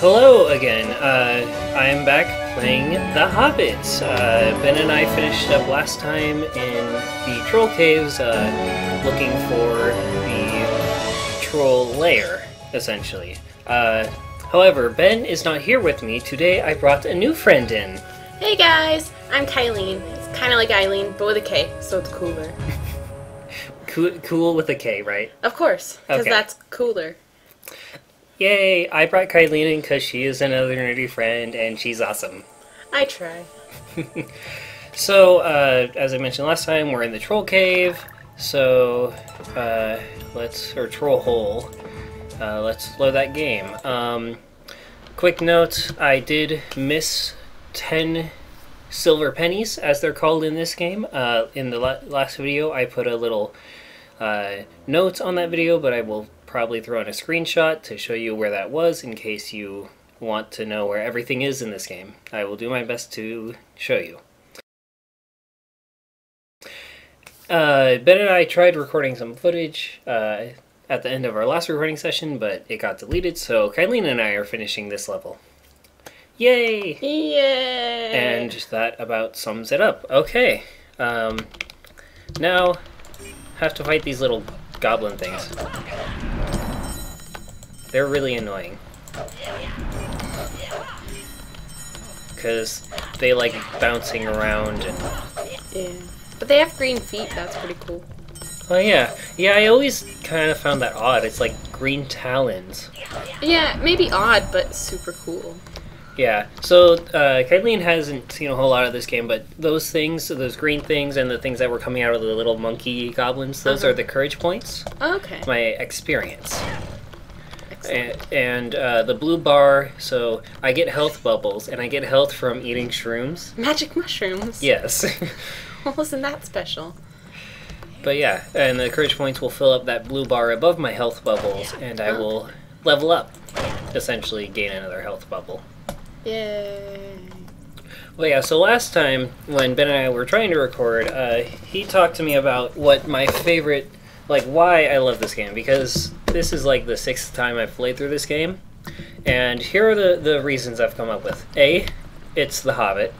Hello again, I am back playing The Hobbit. Ben and I finished up last time in the troll caves, looking for the troll lair, essentially. However, Ben is not here with me. Today I brought a new friend in. Hey guys, I'm Kyleen. It's kind of like Eileen, but with a K, so it's cooler. Cool with a K, right? Of course, because okay. That's cooler. Yay, I brought Kyleen in because she is another nerdy friend, and she's awesome. I try. So, as I mentioned last time, we're in the troll cave, so, or troll hole. Let's load that game. Quick note, I did miss 10 silver pennies, as they're called in this game. In the last video, I put a little note on that video, but I will probably throw in a screenshot to show you where that was in case you want to know where everything is in this game. I will do my best to show you. Ben and I tried recording some footage at the end of our last recording session, but it got deleted, so Kyleen and I are finishing this level. Yay! Yay! And that about sums it up. Okay, now have to fight these little goblin things. They're really annoying. Because they like bouncing around and... Yeah. But they have green feet, that's pretty cool. Oh yeah. Yeah, I always kind of found that odd. It's like green talons. Yeah, maybe odd, but super cool. Yeah, so Kyleen hasn't seen a whole lot of this game, but those things, those green things and the things that were coming out of the little monkey goblins, those are the courage points. Oh, okay. My experience. And the blue bar, so I get health bubbles, and I get health from eating shrooms. Magic mushrooms? Yes. Well, wasn't that special? But yeah, and the courage points will fill up that blue bar above my health bubbles, and I will level up, essentially gain another health bubble. Yay! Well, yeah, so last time when Ben and I were trying to record, he talked to me about what my favorite, like, why I love this game, because this is like the 6th time I've played through this game, and here are the reasons I've come up with. A, it's The Hobbit.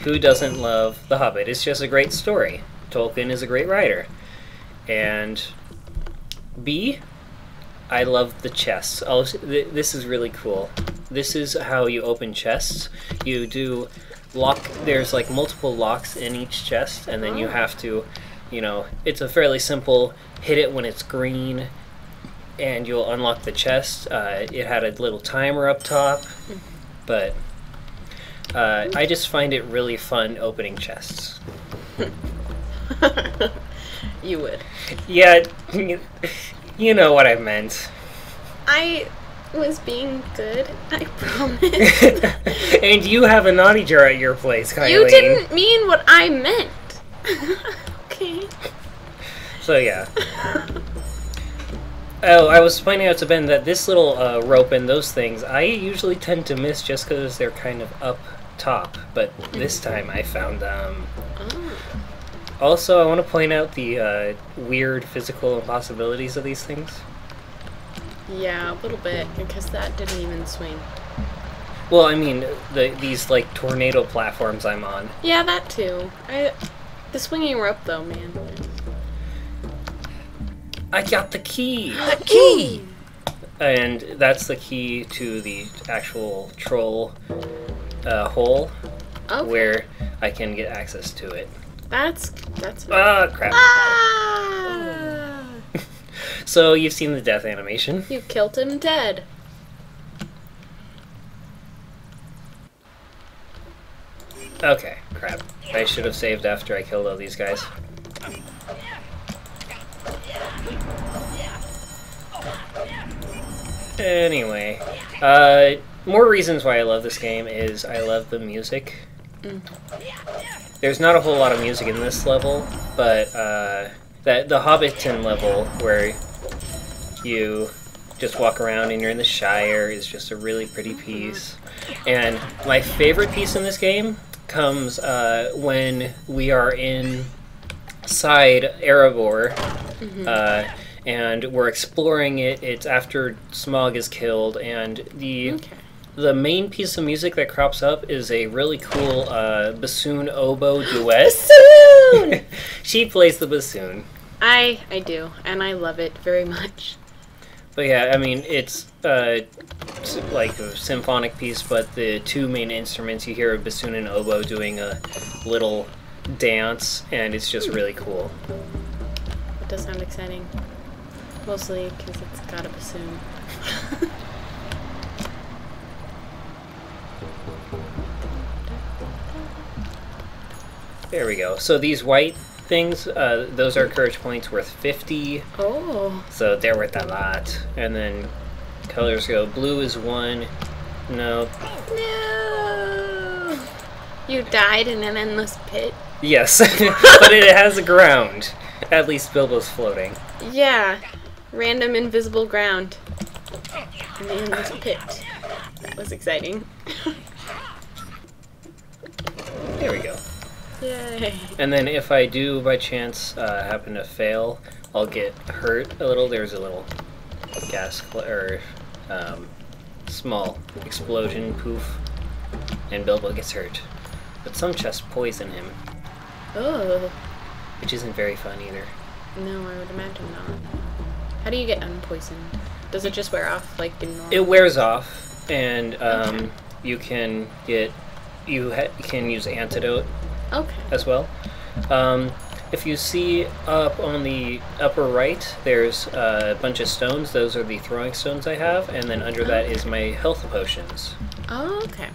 Who doesn't love The Hobbit? It's just a great story. Tolkien is a great writer. And B, I love the chests. This is really cool. This is how you open chests. You do lock, there's like multiple locks in each chest, and then you have to, you know, it's a fairly simple, hit it when it's green, and you'll unlock the chest. It had a little timer up top, but I just find it really fun opening chests. You would. Yeah, you know what I meant. I was being good, I promise. And you have a naughty jar at your place, Kyleen. You didn't mean what I meant. Okay. So, yeah. Oh, I was pointing out to Ben that this little rope and those things, I usually tend to miss just because they're kind of up top, but this time I found them. Also, I want to point out the weird physical impossibilities of these things. Yeah, a little bit, because that didn't even swing. Well, I mean, these, like, tornado platforms I'm on. Yeah, that too. The swinging rope, though, man. I got the key! The key! And that's the key to the actual troll hole, where I can get access to it. That's... Ah, crap. Ah! So, you've seen the death animation. You killed him dead. Okay, crap. I should have saved after I killed all these guys. Anyway, more reasons why I love this game is I love the music. There's not a whole lot of music in this level, but the Hobbiton level, where you just walk around and you're in the Shire, is just a really pretty piece. And my favorite piece in this game comes when we are inside Erebor, and we're exploring it. It's after Smaug is killed, and the The main piece of music that crops up is a really cool bassoon oboe duet. Bassoon! She plays the bassoon. I do, and I love it very much. But yeah, I mean, it's like a symphonic piece, but the two main instruments, you hear a bassoon and oboe doing a little dance, and it's just really cool. It does sound exciting. Mostly because it's got a bassoon. There we go. So these white things, those are courage points worth 50. Oh. So they're worth a lot. And then colors go. Blue is 1. No. No. You died in an endless pit. Yes. But it has a ground. At least Bilbo's floating. Yeah. Random invisible ground. In the endless pit. That was exciting. There we go. Yay. And then if I do, by chance, happen to fail, I'll get hurt a little. There's a little gas, or small explosion poof, and Bilbo gets hurt. But some chests poison him. Oh. Which isn't very fun either. No, I would imagine not. How do you get unpoisoned? Does it just wear off like in normal? It wears off, and okay. You can get, you can use antidote. Okay. As well. If you see up on the upper right, there's a bunch of stones. Those are the throwing stones I have, and then under that is my health potions. Oh, okay.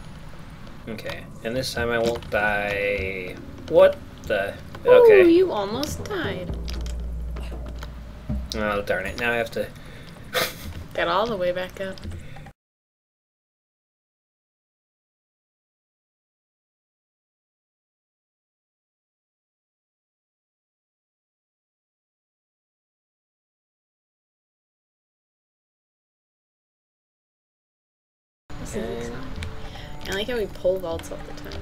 Okay, and this time I won't die. What the? Okay. Oh, you almost died. Oh, darn it. Now I have to get all the way back up. I like how we pull vaults all the time.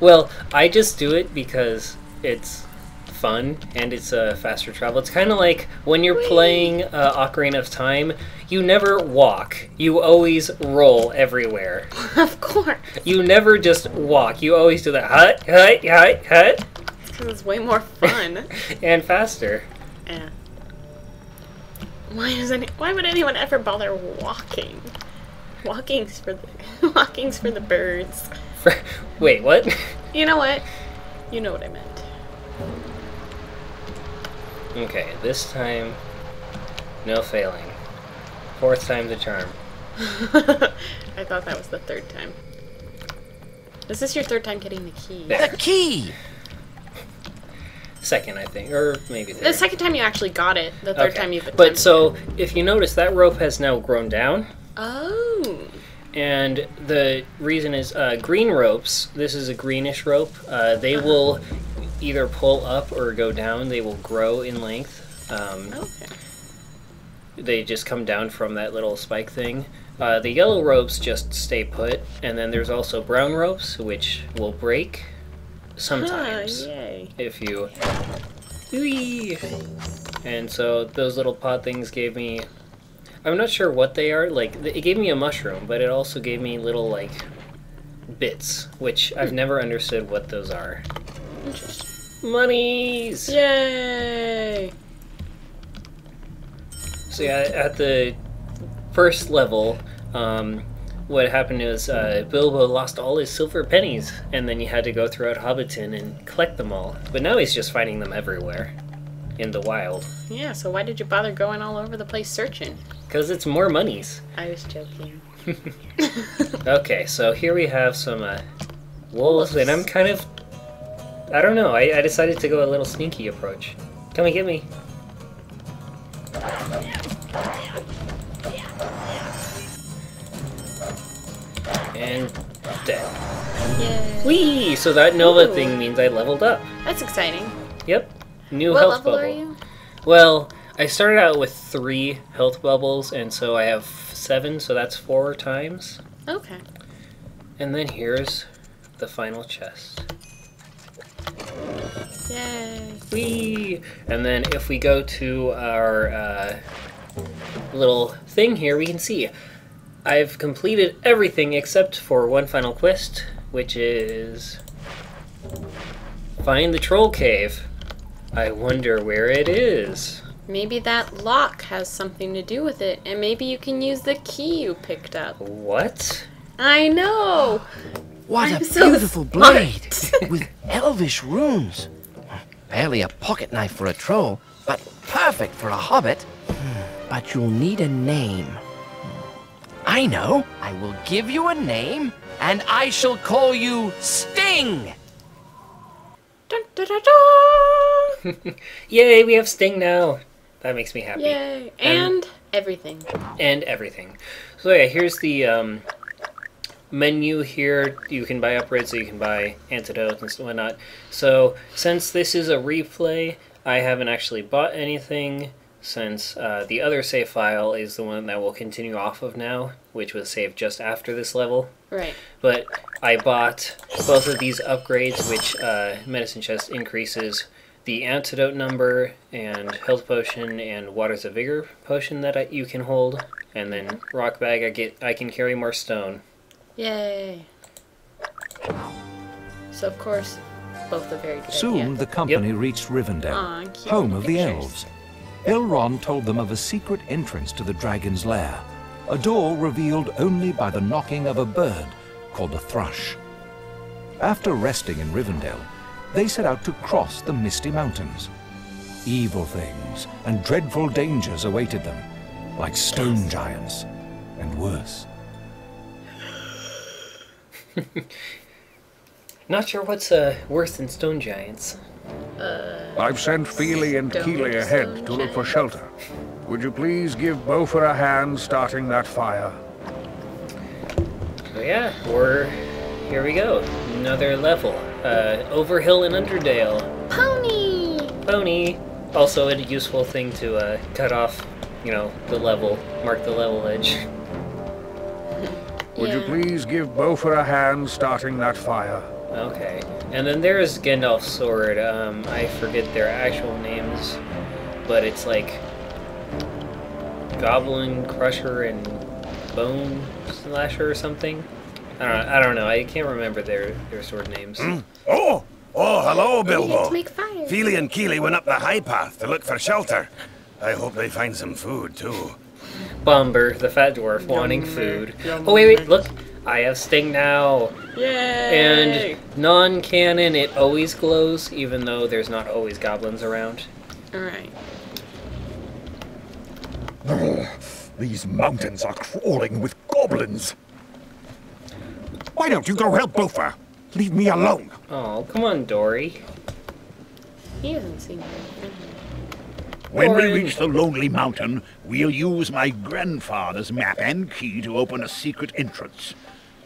Well, I just do it because it's fun and it's a faster travel. It's kind of like when you're playing Ocarina of Time, you never walk. You always roll everywhere. Of course. You never just walk. You always do that hut. It's because it's way more fun. And faster. Yeah. Why would anyone ever bother walking? Walking's for the birds. Wait, what? You know what? You know what I meant. Okay, this time, no failing. 4th time's a charm. I thought that was the 3rd time. Is this your 3rd time getting the key? There. The key! 2nd, I think, or maybe 3rd. The 2nd time you actually got it. The 3rd time you. But so, if you notice, that rope has now grown down. Oh. And the reason is green ropes, this is a greenish rope, they will either pull up or go down. They will grow in length. Okay. They just come down from that little spike thing. The yellow ropes just stay put, and then there's also brown ropes, which will break sometimes. Oh, yay. If you... Whee! And so those little pod things gave me... I'm not sure what they are. Like, it gave me a mushroom, but it also gave me little, like, bits, which I've never understood what those are. Interesting. Monies! Yay! So yeah, at the first level, what happened is Bilbo lost all his silver pennies, and then you had to go throughout Hobbiton and collect them all. But now he's just finding them everywhere in the wild. Yeah, so why did you bother going all over the place searching? Because it's more monies. I was joking. Okay, so here we have some wolves, and I'm kind of... I don't know, I decided to go a little sneaky approach. Come and get me. And... dead. Yay. Whee! So that Nova thing means I leveled up. That's exciting. Yep. New health bubble. What level are you? Well, I started out with 3 health bubbles, and so I have 7, so that's 4 times. Okay. And then here's the final chest. Yay! Whee! And then if we go to our little thing here, we can see I've completed everything except for one final quest, which is find the troll cave. I wonder where it is. Maybe that lock has something to do with it, and maybe you can use the key you picked up. What? I know! What I'm a beautiful blade with elvish runes. Barely a pocket knife for a troll, but perfect for a hobbit. But you'll need a name. I know. I will give you a name, and I shall call you Sting! Dun, dun, dun, dun. Yay, we have Sting now. That makes me happy. Yay, and everything. And everything. So yeah, here's the menu here. You can buy upgrades, so you can buy antidotes and whatnot. So since this is a replay, I haven't actually bought anything, since the other save file is the one that we'll continue off of now, which was saved just after this level. Right. But I bought both of these upgrades, which medicine chest increases the antidote number and health potion and waters of vigor potion that you can hold, and then rock bag I can carry more stone. Yay! So of course, both are very good. Soon the company reached Rivendell, home of the elves. Elrond told them of a secret entrance to the dragon's lair, a door revealed only by the knocking of a bird called a thrush. After resting in Rivendell, they set out to cross the Misty Mountains. Evil things and dreadful dangers awaited them, like stone giants and worse. Not sure what's worse than stone giants. I've sent Fili and Kili ahead to look for shelter. Would you please give Bofur a hand starting that fire? So yeah, here we go. Another level. Over hill and Underdale. Pony! Pony! Also a useful thing to cut off, you know, the level, mark the level edge. Would you please give Bofur a hand starting that fire? Okay. And then there is Gandalf's sword. I forget their actual names, but it's like Goblin Crusher and Bone Slasher or something. I don't know. I can't remember their sword names. Oh, hello, Bilbo. Fili and Kili went up the high path to look for shelter. I hope they find some food too. Bombur, the fat dwarf, wanting food. Oh wait, look. I have Sting now! Yay! And non-canon, it always glows, even though there's not always goblins around. Alright. These mountains are crawling with goblins! Why don't you go help Bofur? Leave me alone! Oh, come on, Dory. He hasn't seen anything. When we reach the Lonely Mountain, we'll use my grandfather's map and key to open a secret entrance.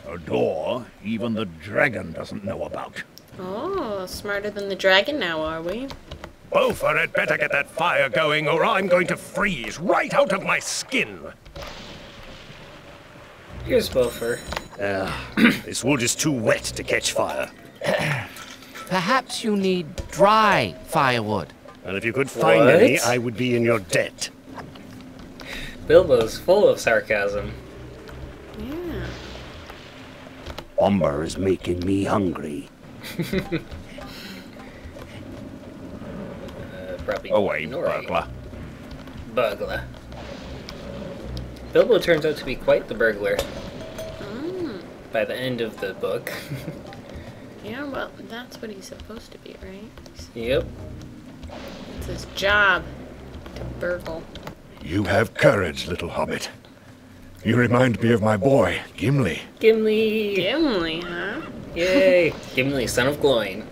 A door even the dragon doesn't know about. Oh, smarter than the dragon now, are we? Bofur had better get that fire going, or I'm going to freeze right out of my skin. Here's Bofur. This wood is too wet to catch fire. Perhaps you need dry firewood. And if you could find any, I would be in your debt. Bilbo's full of sarcasm. Yeah. Bombur is making me hungry. Probably away, burglar. Burglar. Bilbo turns out to be quite the burglar. By the end of the book. Yeah, well, that's what he's supposed to be, right? Yep. It's his job to burgle. You have courage, little hobbit. You remind me of my boy, Gimli. Gimli, huh? Yay! Gimli, son of Gloin.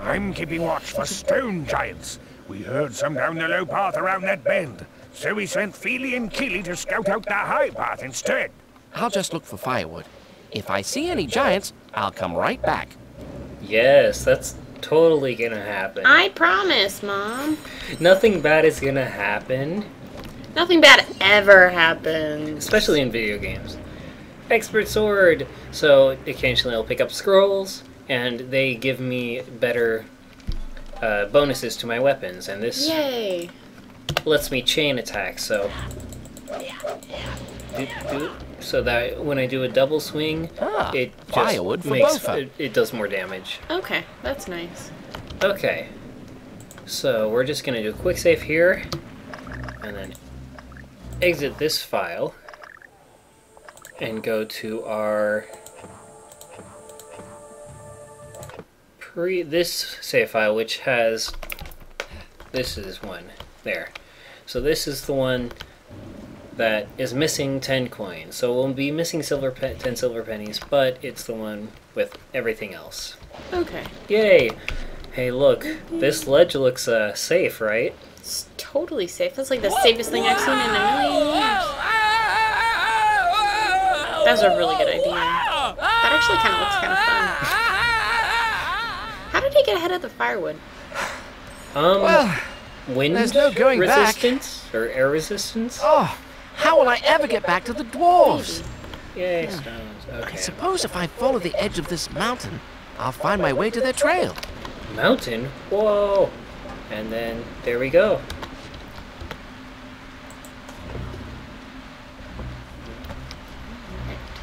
I'm keeping watch for stone giants. We heard some down the low path around that bend, so we sent Fili and Kili to scout out the high path instead. I'll just look for firewood. If I see any giants, I'll come right back. Yes, that's totally gonna happen. I promise, Mom. Nothing bad is gonna happen. Nothing bad ever happens. Especially in video games. Expert sword! So occasionally I'll pick up scrolls, and they give me better bonuses to my weapons, and this lets me chain attack, so... so that when I do a double swing, it just firewood for makes Bofur. It does more damage. Okay, that's nice. Okay, so we're just gonna do a quick save here, and then exit this file, and go to our this save file, which has this is one there. So this is the one that is missing 10 coins. So we'll be missing 10 silver pennies, but it's the one with everything else. Okay. Yay! Hey, look, this ledge looks safe, right? It's totally safe. That's like the safest thing I've seen in a million years. That was a really good idea. That actually kind of looks kind of fun. How did he get ahead of the firewood? Wind there's no going resistance back. Or air resistance? Oh, how will I ever get back to the dwarves? Yay, stones. Okay. I suppose if I follow the edge of this mountain, I'll find my way to their trail. Mountain? Whoa! And then there we go.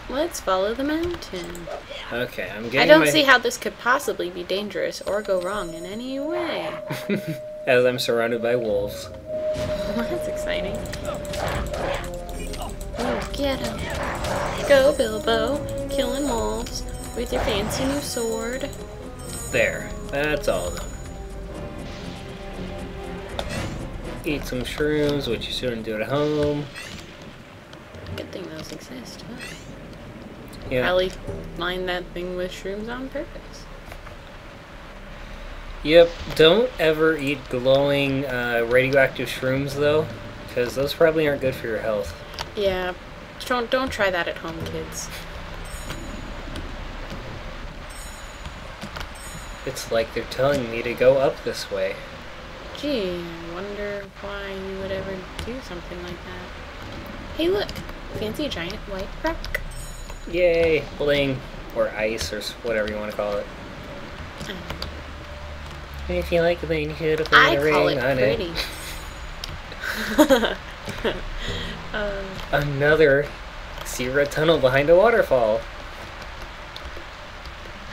Let's follow the mountain. Okay, I'm getting I don't see how this could possibly be dangerous or go wrong in any way. As I'm surrounded by wolves. Well, that's exciting. Oh, get him. Go, Bilbo. Killing wolves with your fancy new sword. There. That's all of them. Eat some shrooms, which you shouldn't do at home. Good thing those exist, huh? Yeah. Probably lined that thing with shrooms on purpose. Yep, don't ever eat glowing radioactive shrooms though, because those probably aren't good for your health. Yeah, don't try that at home, kids. It's like they're telling me to go up this way. Gee, I wonder why you would ever do something like that. Hey look, fancy giant white rock. Yay, bling, or ice, or whatever you want to call it. And if you like the thing, you should have put a ring on it. Another Sierra tunnel behind a waterfall.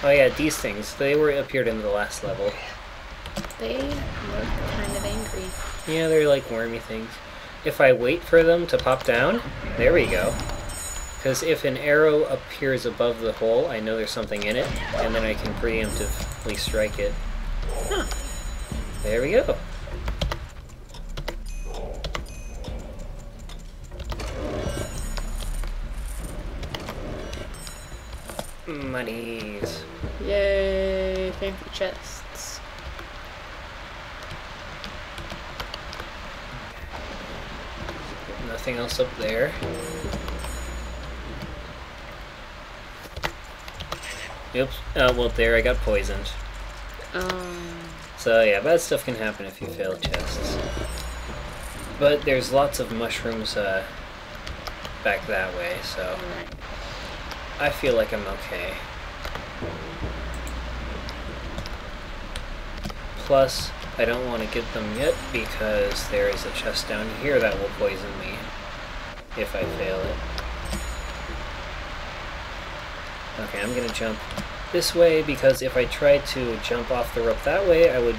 Oh yeah, these things, they appeared in the last level. They look kind of angry. Yeah, they're like wormy things. If I wait for them to pop down, there we go. Because if an arrow appears above the hole, I know there's something in it, and then I can preemptively strike it. Huh. There we go. Monies. Yay, fancy chests. Nothing else up there. Oops. Well, there I got poisoned. So yeah, bad stuff can happen if you fail chests. But there's lots of mushrooms back that way, so I feel like I'm okay. Plus, I don't want to get them yet because there is a chest down here that will poison me if I fail it. Okay, I'm gonna jump this way because if I try to jump off the rope that way, I would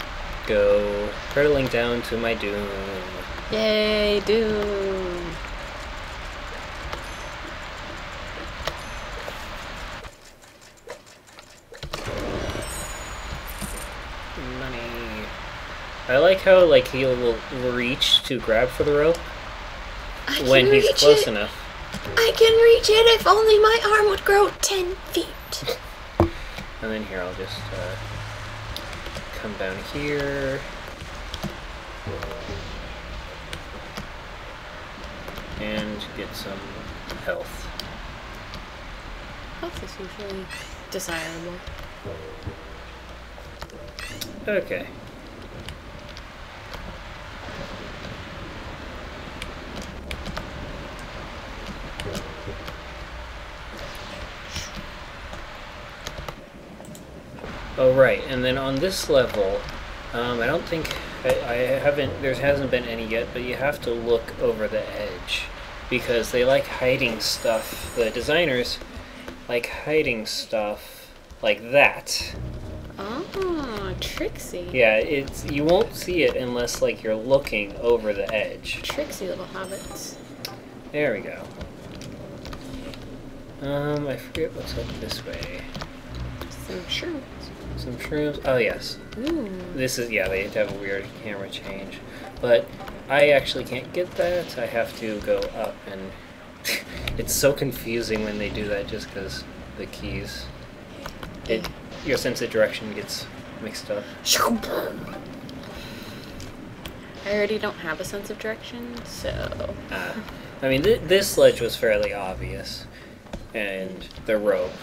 go hurtling down to my doom. Yay, doom! Money. I like how like he will reach to grab for the rope when he's close enough. I can reach it if only my arm would grow 10 feet. And then here I'll just come down here. And get some health. Health is usually desirable. Okay. Oh right, and then on this level, I don't think I haven't. There hasn't been any yet, but you have to look over the edge, because they like hiding stuff. The designers like hiding stuff like that. Ah, tricksy. Yeah, it's, you won't see it unless like you're looking over the edge. Tricksy little hobbits. There we go. I forget what's up this way. Some shrooms. Some shrooms. Oh yes. Ooh. This is, yeah, they have to have a weird camera change. But I actually can't get that. I have to go up, and it's so confusing when they do that just because the keys. It, your sense of direction gets mixed up. I already don't have a sense of direction, so... I mean, this sledge was fairly obvious. And the rope.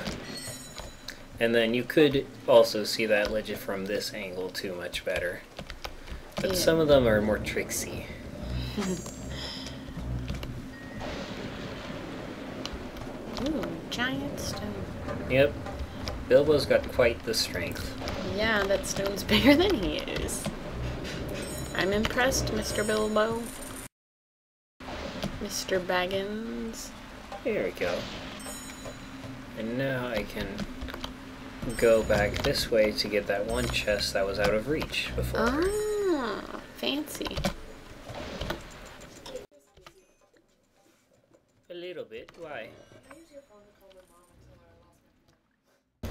And then you could also see that ledge from this angle too much better. But yeah, some of them are more tricksy. Ooh, giant stone. Yep. Bilbo's got quite the strength. Yeah, that stone's bigger than he is. I'm impressed, Mr. Bilbo. Mr. Baggins. There we go. And now I can go back this way to get that one chest that was out of reach before. Ah, fancy. A little bit. Why?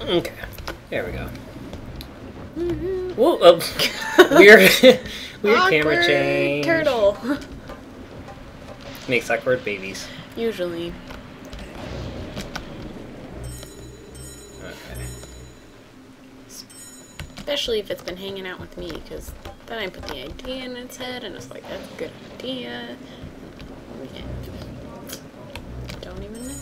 Okay. There we go. Mm-hmm. Whoa! Weird awkward camera change. Turtle. Makes awkward babies. Usually. Okay. Especially if it's been hanging out with me, because then I put the idea in its head, and it's like, that's a good idea. Yeah. Don't even know.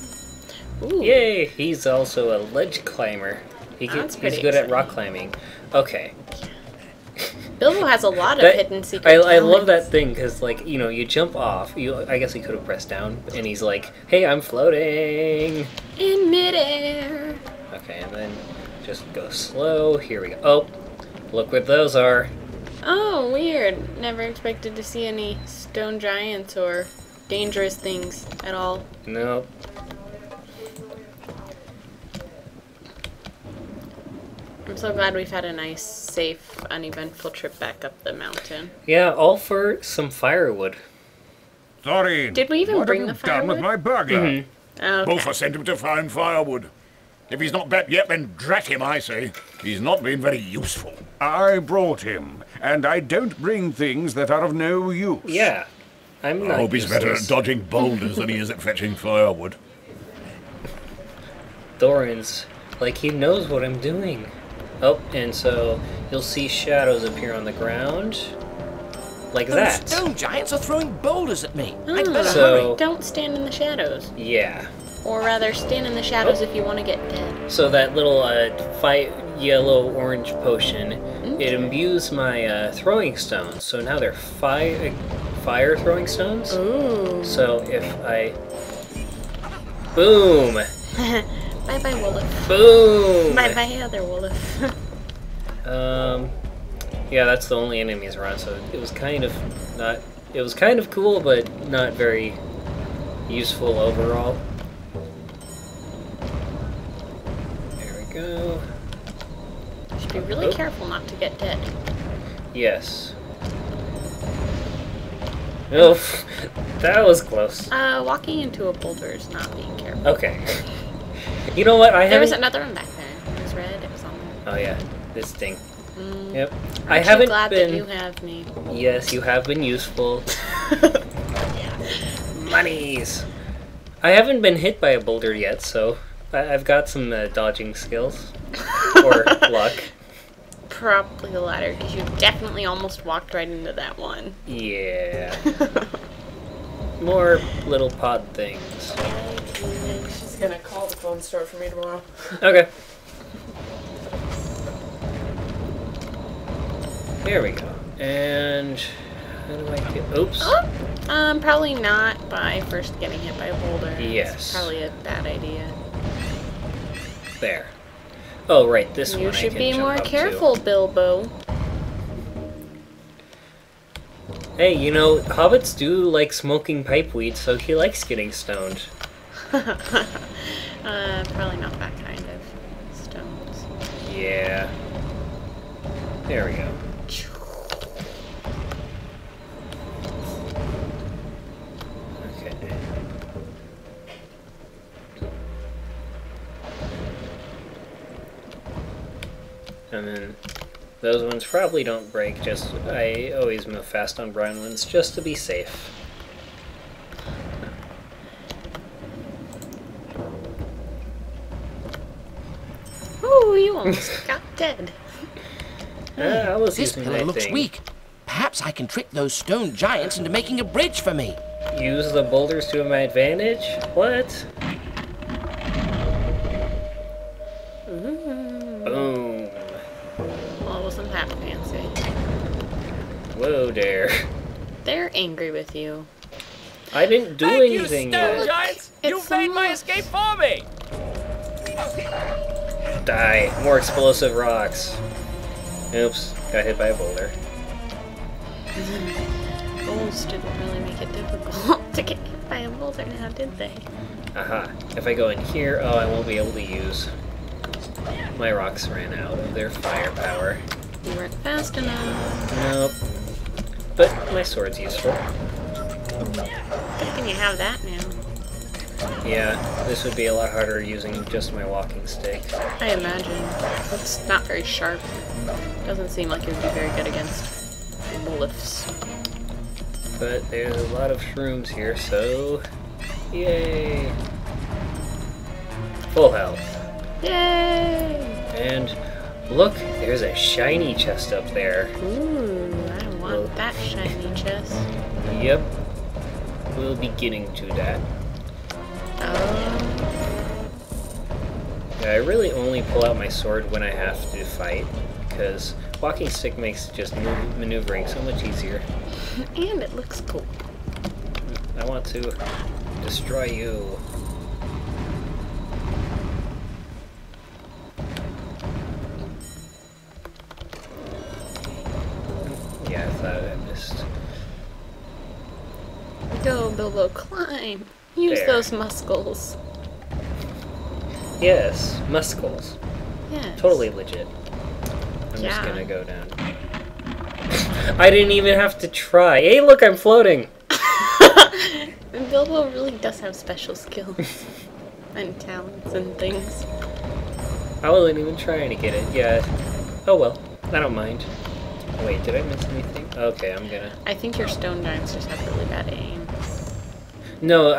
Ooh. Yay! He's also a ledge climber. He's good at rock climbing. Okay. Bilbo has a lot of hidden secrets. I love that thing because, like, you know, you jump off. I guess he could have pressed down, and he's like, "Hey, I'm floating in midair." Okay, and then just go slow. Here we go. Oh, look what those are. Oh, weird. Never expected to see any stone giants or dangerous things at all. Nope. I'm so glad we've had a nice, safe, uneventful trip back up the mountain. Yeah, all for some firewood. Sorry. Did we even bring the firewood? What have you done with my burger? Mm-hmm. Okay. Bofur sent him to find firewood. If he's not back yet, then drat him, I say. He's not been very useful. I brought him, and I don't bring things that are of no use. Yeah, I'm not. I hope he's better at dodging boulders than he is at fetching firewood. Thorin's like he knows what I'm doing. Oh, and so you'll see shadows appear on the ground, like that. Those stone giants are throwing boulders at me. I'd better hurry. Don't stand in the shadows. Yeah. Or rather, stand in the shadows if you want to get dead. So that little yellow-orange potion, it imbues my throwing stones. So now they're fire throwing stones. Ooh. So if I, boom. Bye-bye, Wolof. Boom! Bye-bye, other Wolof. Yeah, that's the only enemies around, so it was kind of not... It was kind of cool, but not very useful overall. There we go. Should be really careful not to get dead. Yes. Oof! That was close. Walking into a boulder is not being careful. Okay. You know what? There was another one back there. It was red. It was on there. Oh yeah, this thing. Mm. Yep. Aren't I haven't glad been. That you have me. Yes, you have been useful. Monies. I haven't been hit by a boulder yet, so I've got some dodging skills or luck. Probably the latter, because you definitely almost walked right into that one. Yeah. More little pod things. Gonna call the phone store for me tomorrow. Okay. There we go. And how do I get? Oops. Oh, probably not by first getting hit by a boulder. Yes. It's probably a bad idea. There. Oh right, this one. You should be more careful, Bilbo. Hey, you know, hobbits do like smoking pipe weed, so he likes getting stoned. Probably not that kind of stones. Yeah. There we go. And then those ones probably don't break, just I always move fast on brown ones just to be safe. Oh, you almost got dead. I was using my thing. This pillar looks weak. Perhaps I can trick those stone giants into making a bridge for me. Use the boulders to my advantage? What? Whoa there. They're angry with you. I didn't do anything. Thank you, Stone Giants! You made my escape for me! Die. More explosive rocks. Oops. Got hit by a boulder. Bulls didn't really make it difficult to get hit by a boulder now, did they? Aha. If I go in here, oh, I won't be able to use. My rocks ran out of their firepower. You weren't fast enough. Nope. But my sword's useful. How can you have that now? Yeah, this would be a lot harder using just my walking stick. I imagine. It's not very sharp. Doesn't seem like it would be very good against wolves. But there's a lot of shrooms here, so... Yay! Full health. Yay! And... Look, there's a shiny chest up there. Ooh, I want that shiny chest. Yep. We'll be getting to that. I really only pull out my sword when I have to fight, because walking stick makes just maneuvering so much easier. And it looks cool. I want to destroy you. Go, Bilbo, climb! Use those muscles. Yes, muscles. Yes. Totally legit. I'm just gonna go down. I didn't even have to try. Hey, look, I'm floating! Bilbo really does have special skills and talents and things. I wasn't even trying to get it yet. Oh well, I don't mind. Wait, did I miss anything? Okay, I'm gonna... I think your stone giants just have really bad aim. No,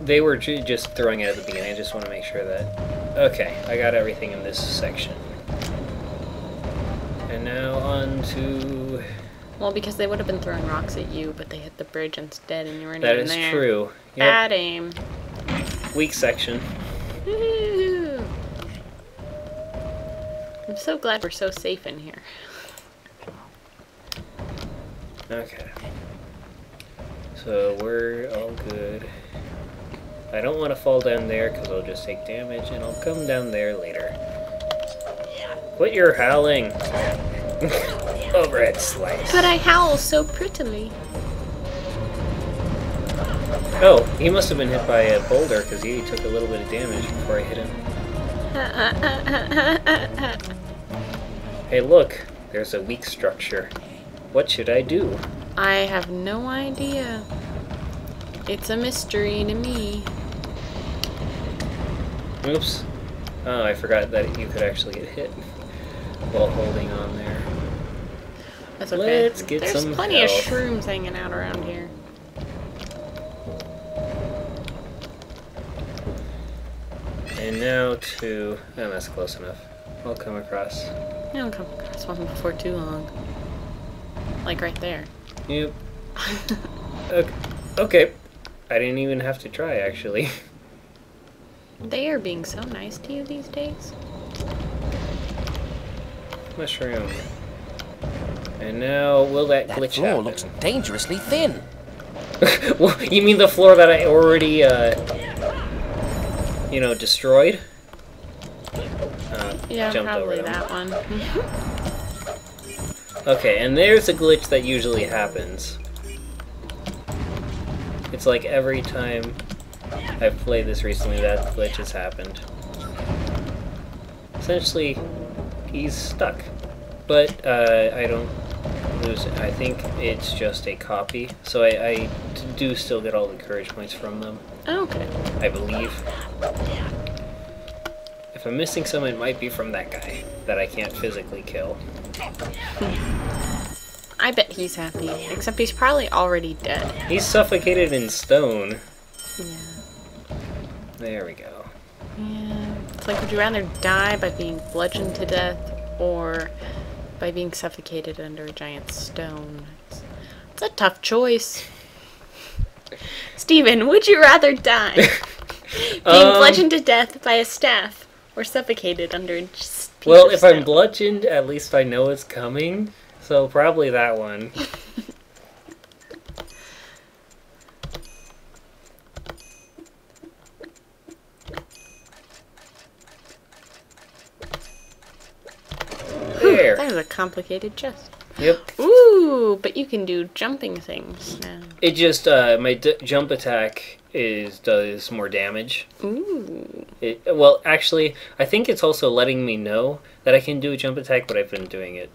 they were just throwing it at the beginning. I just want to make sure that... Okay, I got everything in this section. And now on to... Well, because they would have been throwing rocks at you, but they hit the bridge instead and you weren't even there. That is true. Yep. Bad aim. Weak section. Woo-hoo. I'm so glad we're so safe in here. Okay. So we're all good. I don't want to fall down there because I'll just take damage and I'll come down there later. Quit your howling! Overhead slice. But I howl so prettily. Oh, he must have been hit by a boulder because he took a little bit of damage before I hit him. Hey look, there's a weak structure. What should I do? I have no idea. It's a mystery to me. Oops. Oh, I forgot that you could actually get hit while holding on there. That's okay. Let's get some There's plenty of shrooms hanging out around here. And now to... Oh, that's close enough. I'll come across. I'll come across one before too long. Like right there. Yep. Okay. I didn't even have to try, actually. They are being so nice to you these days. Mushroom. And now, will that glitch happen? That floor looks dangerously thin. Well, you mean the floor that I already, you know, destroyed? Yeah, jumped probably over that one. Okay, and there's a glitch that usually happens. It's like every time I've played this recently, that glitch has happened. Essentially, he's stuck. But I don't lose it. I think it's just a copy. So I do still get all the courage points from them. Oh, okay. I believe. If I'm missing some, it might be from that guy that I can't physically kill. I bet he's happy, except he's probably already dead. He's suffocated in stone. Yeah. There we go. Yeah. It's like, would you rather die by being bludgeoned to death or by being suffocated under a giant stone? It's a tough choice. Steven, would you rather die being bludgeoned to death by a staff or suffocated under a piece of if stone? I'm bludgeoned, at least I know it's coming. So probably that one. There. That was a complicated chest. Yep. Ooh, but you can do jumping things now. It just, my jump attack does more damage. Ooh. Well, actually, I think it's also letting me know that I can do a jump attack, but I've been doing it.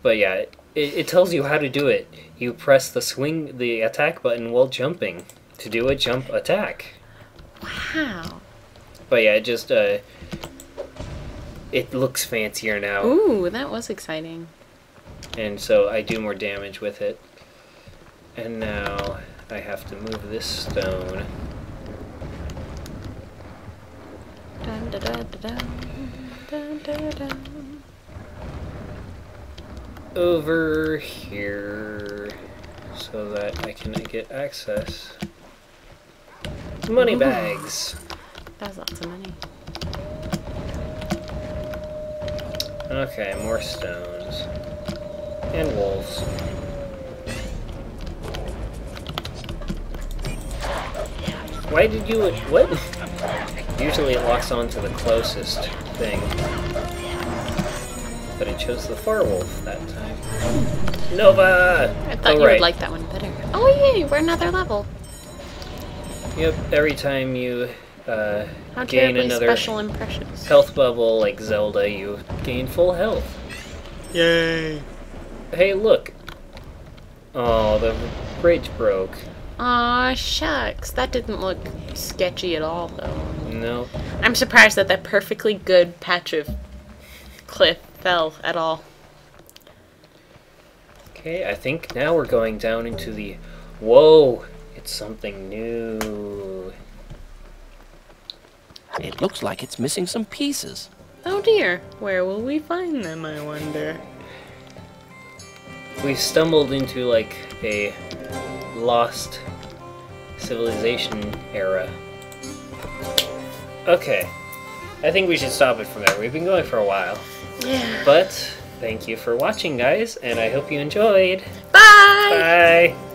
But yeah, it tells you how to do it. You press the attack button while jumping to do a jump attack. Wow. But yeah, it just, it looks fancier now. Ooh, that was exciting. And so I do more damage with it. And now I have to move this stone. Dun, da, da, da, dun, dun, da, dun. Over here so that I can get access to money bags. That's lots of money. Okay, more stones. And wolves. Why did you... what? Usually it locks onto the closest thing. But it chose the far wolf that time. Nova! I thought you would like that one better. Oh yay, we're another level. Yep, every time you gain another special impressions. Health bubble like Zelda, you gain full health. Yay! Hey look! Oh, the bridge broke. Aw, shucks. That didn't look sketchy at all though. No. I'm surprised that that perfectly good patch of cliff fell at all. Okay, I think now we're going down into the... Whoa! It's something new. It looks like it's missing some pieces. Oh dear, where will we find them, I wonder? We stumbled into, like, a lost civilization era. Okay. I think we should stop it from there. We've been going for a while. Yeah. But thank you for watching, guys, and I hope you enjoyed. Bye! Bye!